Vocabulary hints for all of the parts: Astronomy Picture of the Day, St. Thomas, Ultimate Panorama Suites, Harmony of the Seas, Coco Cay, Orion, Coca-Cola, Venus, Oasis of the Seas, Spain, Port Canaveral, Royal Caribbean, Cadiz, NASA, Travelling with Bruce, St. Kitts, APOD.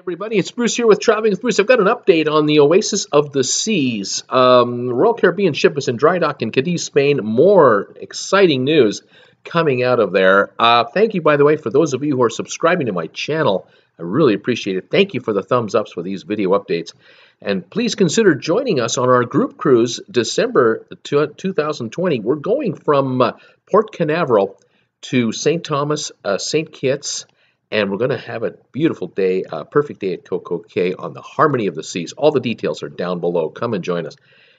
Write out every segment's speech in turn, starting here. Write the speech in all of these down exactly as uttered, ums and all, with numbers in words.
everybody, it's Bruce here with Travelling with Bruce. I've got an update on the Oasis of the Seas. Um, the Royal Caribbean ship is in dry dock in Cadiz, Spain. More exciting news coming out of there. Uh, thank you, by the way, for those of you who are subscribing to my channel. I really appreciate it. Thank you for the thumbs ups for these video updates. And please consider joining us on our group cruise December two thousand twenty. We're going from uh, Port Canaveral to Saint Thomas, uh, Saint Kitts, and we're going to have a beautiful day, a perfect day at Coco Cay on the Harmony of the Seas. All the details are down below. Come and join us.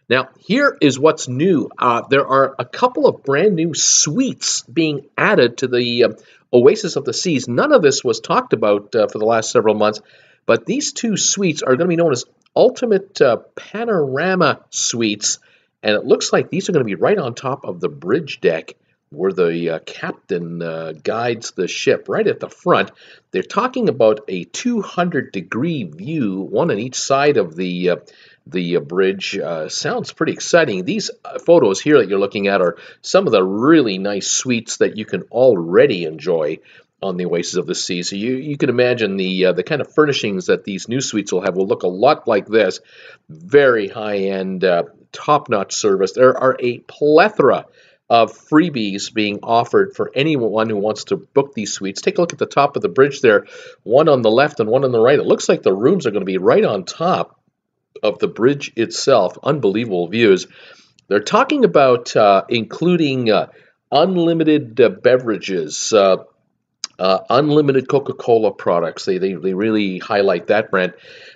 Now, here is what's new. Uh, there are a couple of brand new suites being added to the um, Oasis of the Seas. None of this was talked about uh, for the last several months, but these two suites are going to be known as Ultimate uh, Panorama Suites, and it looks like these are going to be right on top of the bridge deck where the uh, captain uh, guides the ship, right at the front. They're talking about a two hundred degree view, one on each side of the uh, the uh, bridge. Uh, sounds pretty exciting. These uh, photos here that you're looking at are some of the really nice suites that you can already enjoy on the Oasis of the Seas. So you, you can imagine the uh, the kind of furnishings that these new suites will have will look a lot like this. Very high-end, uh, top-notch service. There are a plethora of freebies being offered for anyone who wants to book these suites. Take a look at the top of the bridge there, one on the left and one on the right. It looks like the rooms are going to be right on top of the bridge itself. Unbelievable views. They're talking about uh, including uh, unlimited uh, beverages, uh, uh, unlimited Coca-Cola products. They, they, they really highlight that brand.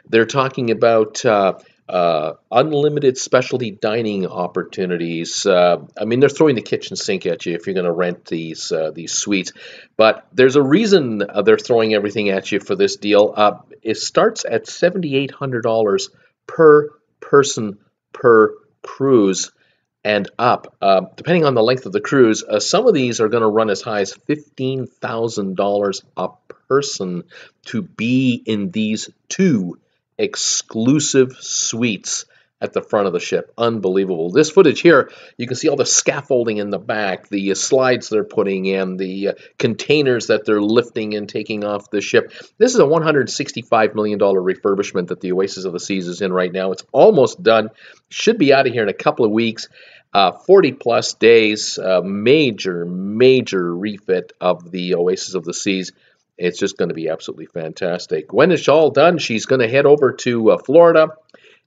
They're talking about Uh, Uh, unlimited specialty dining opportunities. Uh, I mean, they're throwing the kitchen sink at you if you're going to rent these uh, these suites. But there's a reason uh, they're throwing everything at you for this deal. Uh, it starts at seven thousand eight hundred dollars per person per cruise and up. Uh, depending on the length of the cruise, uh, some of these are going to run as high as fifteen thousand dollars a person to be in these two exclusive suites at the front of the ship. Unbelievable. This footage here, you can see all the scaffolding in the back, the slides they're putting in, the containers that they're lifting and taking off the ship. This is a one hundred sixty-five million dollar refurbishment that the Oasis of the Seas is in right now. It's almost done. Should be out of here in a couple of weeks. Uh, forty plus days, uh, major, major refit of the Oasis of the Seas. It's just going to be absolutely fantastic. When it's all done, she's going to head over to uh, Florida,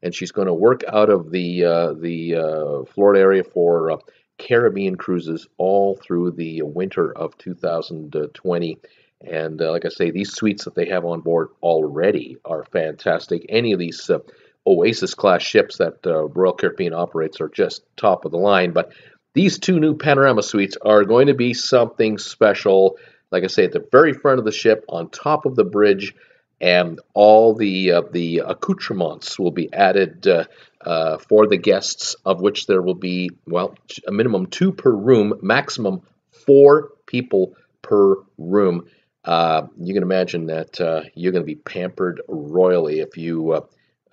and she's going to work out of the uh, the uh, Florida area for uh, Caribbean cruises all through the winter of two thousand twenty. And uh, like I say, these suites that they have on board already are fantastic. Any of these uh, Oasis-class ships that uh, Royal Caribbean operates are just top of the line. But these two new panorama suites are going to be something special. Like I say, at the very front of the ship, on top of the bridge, and all the uh, the accoutrements will be added uh, uh, for the guests, of which there will be, well, a minimum two per room, maximum four people per room. Uh, you can imagine that uh, you're going to be pampered royally if you uh,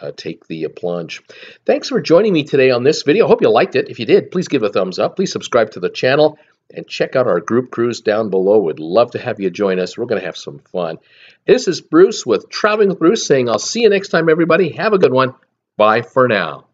uh, take the uh, plunge. Thanks for joining me today on this video. I hope you liked it. If you did, please give it a thumbs up. Please subscribe to the channel. And check out our group cruise down below. We'd love to have you join us. We're going to have some fun. This is Bruce with Travelling with Bruce saying I'll see you next time, everybody. Have a good one. Bye for now.